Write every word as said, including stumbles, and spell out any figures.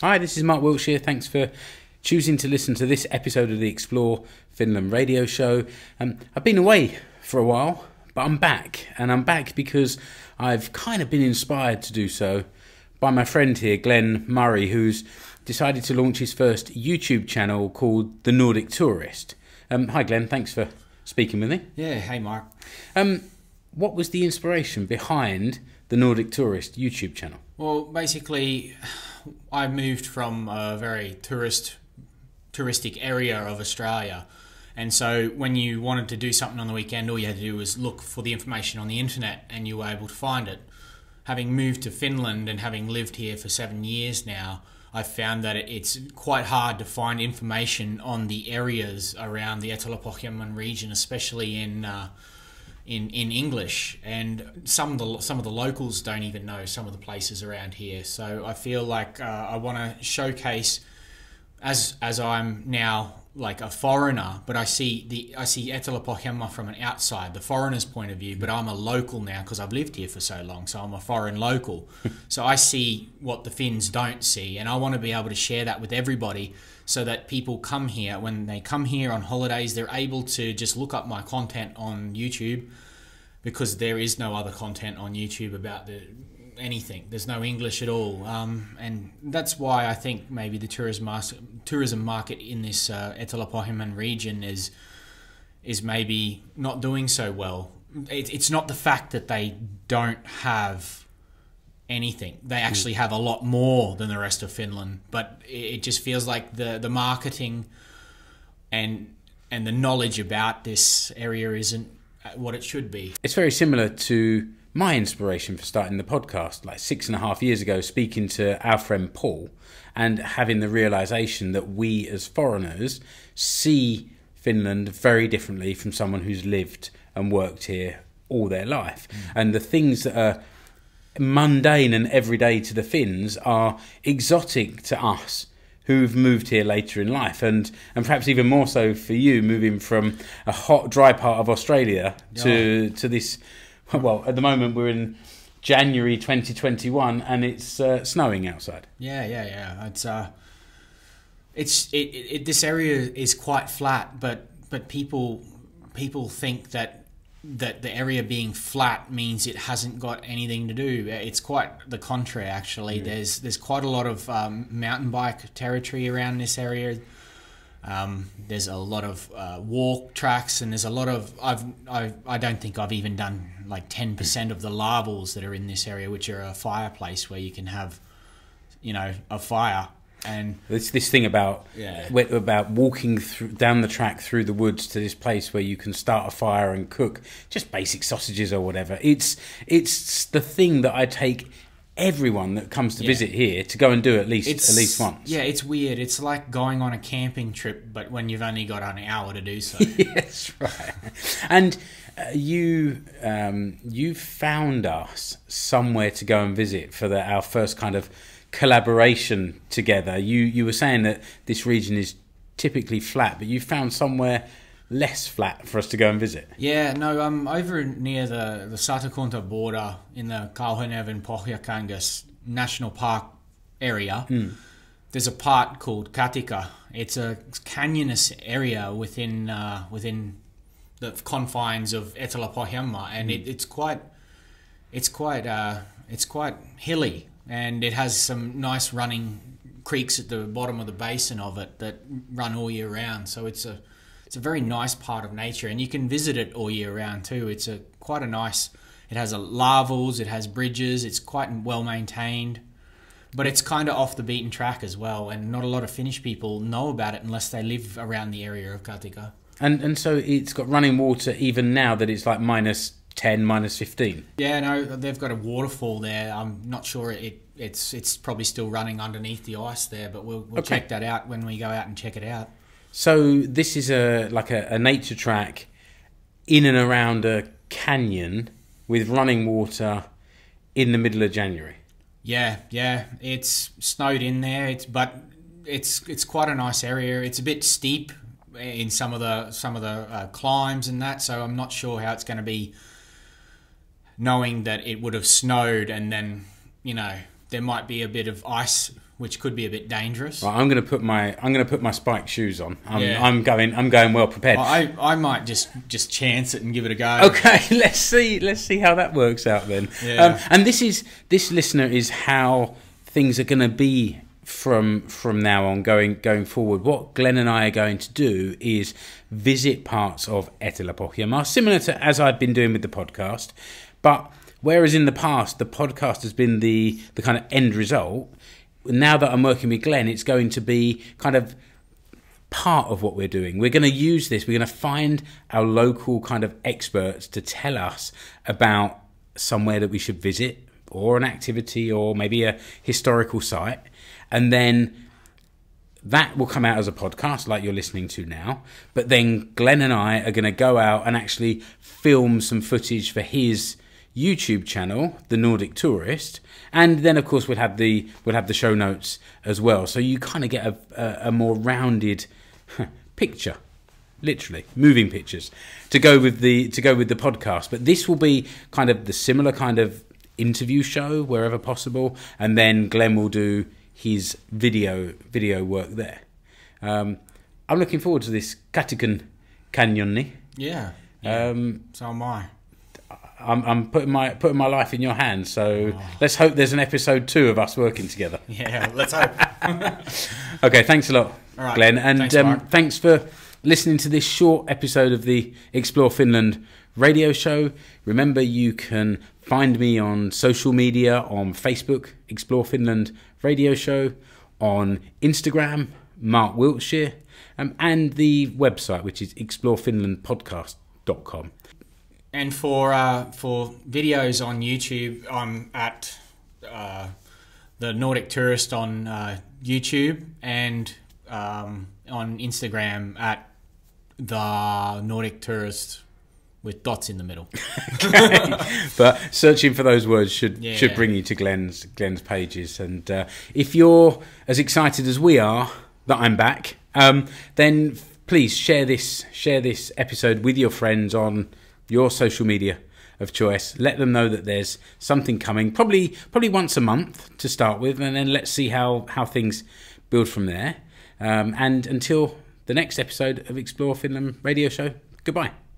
Hi, this is Mark Wiltshire. Thanks for choosing to listen to this episode of the Explore Finland Radio Show. Um, I've been away for a while, but I'm back, and I'm back because I've kind of been inspired to do so by my friend here, Glenn Murray, who's decided to launch his first YouTube channel called The Nordic Tourist. Um, hi, Glenn. Thanks for speaking with me. Yeah, hey, Mark. Um, what was the inspiration behind the Nordic Tourist YouTube channel? Well, basically, I moved from a very tourist, touristic area of Australia, and so when you wanted to do something on the weekend, all you had to do was look for the information on the internet, and you were able to find it. Having moved to Finland and having lived here for seven years now, I found that it's quite hard to find information on the areas around the Etelä-Pohjanmaan region, especially in uh, in in English, and some of the some of the locals don't even know some of the places around here. So I feel like uh, I want to showcase, as as I'm now like a foreigner, but I see the I see Etelä-Pohjanmaa from an outside, the foreigner's point of view, but I'm a local now because I've lived here for so long, so I'm a foreign local. So I see what the Finns don't see, and I want to be able to share that with everybody so that people come here, when they come here on holidays, they're able to just look up my content on YouTube, because there is no other content on YouTube about the anything. There's no English at all, um, and that's why I think maybe the tourism tourism market in this uh, Etelä-Pohjanmaan region is is maybe not doing so well. It, it's not the fact that they don't have anything; they actually have a lot more than the rest of Finland. But it, it just feels like the the marketing and and the knowledge about this area isn't what it should be. It's very similar to my inspiration for starting the podcast, like six and a half years ago, speaking to our friend Paul and having the realization that we as foreigners see Finland very differently from someone who's lived and worked here all their life. Mm. And the things that are mundane and everyday to the Finns are exotic to us who've moved here later in life, and, and perhaps even more so for you, moving from a hot, dry part of Australia to, oh. to this. Well, at the moment we're in January twenty twenty-one, and it's uh, snowing outside. Yeah, yeah, yeah. It's uh, it's it, it. This area is quite flat, but but people people think that that the area being flat means it hasn't got anything to do. It's quite the contrary, actually. Mm. There's there's quite a lot of um, mountain bike territory around this area. Um, there's a lot of uh, walk tracks, and there's a lot of I've, I've I don't think I've even done like ten percent of the larvals that are in this area, which are a fireplace where you can have, you know, a fire. And it's this thing about yeah. about walking through, down the track through the woods to this place where you can start a fire and cook just basic sausages or whatever. It's it's the thing that I take everyone that comes to yeah. visit here to go and do at least it's, at least once. Yeah, it's weird. It's like going on a camping trip, but when you've only got an hour to do so. Yes, right. And uh, you um, you found us somewhere to go and visit for the, our first kind of collaboration together. You you were saying that this region is typically flat, but you found somewhere less flat for us to go and visit. Yeah, no, I'm um, over near the, the Satakunta border in the Kauhanevan-Pohjankangas National Park area. Mm. There's a part called Katika. It's a canyonous area within uh, within the confines of Etelä-Pohjanmaa, and mm. it, it's quite it's quite uh, it's quite hilly, and it has some nice running creeks at the bottom of the basin of it that run all year round. So it's a It's a very nice part of nature, and you can visit it all year round too. It's a quite a nice. It has a larvals, it has bridges. It's quite well maintained, but it's kind of off the beaten track as well, and not a lot of Finnish people know about it unless they live around the area of Katika. And and so it's got running water even now that it's like minus ten, minus fifteen. Yeah, no, they've got a waterfall there. I'm not sure it. It's it's probably still running underneath the ice there, but we'll, we'll okay. check that out when we go out and check it out. So this is a like a, a nature track in and around a canyon with running water in the middle of January. Yeah, yeah, it's snowed in there. It's but it's it's quite a nice area. It's a bit steep in some of the some of the uh, climbs and that. So I'm not sure how it's going to be. Knowing that it would have snowed, and then you know there might be a bit of ice which could be a bit dangerous. Well, I'm going to put my I'm going to put my spike shoes on. I'm, yeah. I'm going I'm going well prepared. I, I might just just chance it and give it a go. Okay, let's see let's see how that works out then. Yeah. Um, and this is this listener is how things are going to be from from now on going going forward. What Glenn and I are going to do is visit parts of Etelä-Pohjanmaa, similar to as I've been doing with the podcast, but whereas in the past the podcast has been the the kind of end result. Now that I'm working with Glenn, it's going to be kind of part of what we're doing. We're going to use this. We're going to find our local kind of experts to tell us about somewhere that we should visit, or an activity, or maybe a historical site. And then that will come out as a podcast like you're listening to now. But then Glenn and I are going to go out and actually film some footage for his YouTube channel, The Nordic Tourist, and then of course we'll have the we'll have the show notes as well, so you kind of get a, a, a more rounded picture, literally moving pictures to go with the to go with the podcast. But this will be kind of the similar kind of interview show wherever possible, and then Glenn will do his video video work there. Um, I'm looking forward to this Katikankanjoni. Yeah. yeah. Um, so am I. I'm, I'm putting my putting my life in your hands, so oh. let's hope there's an episode two of us working together. Yeah, let's hope. Okay, thanks a lot, right, Glenn, and thanks, um, thanks for listening to this short episode of the Explore Finland radio show. Remember, you can find me on social media, on Facebook, Explore Finland Radio Show, on Instagram, Mark Wiltshire, um, and the website, which is explore finland podcast dot com. And for uh, for videos on YouTube, I'm at uh, The Nordic Tourist on uh, YouTube, and um, on Instagram at The Nordic Tourist with dots in the middle. Okay. But searching for those words should yeah. should bring you to Glenn's Glenn's pages. And uh, if you're as excited as we are that I'm back, um, then please share this share this episode with your friends on your social media of choice. Let them know that there's something coming, probably probably once a month to start with, and then let's see how, how things build from there. Um, and until the next episode of Explore Finland Radio Show, goodbye.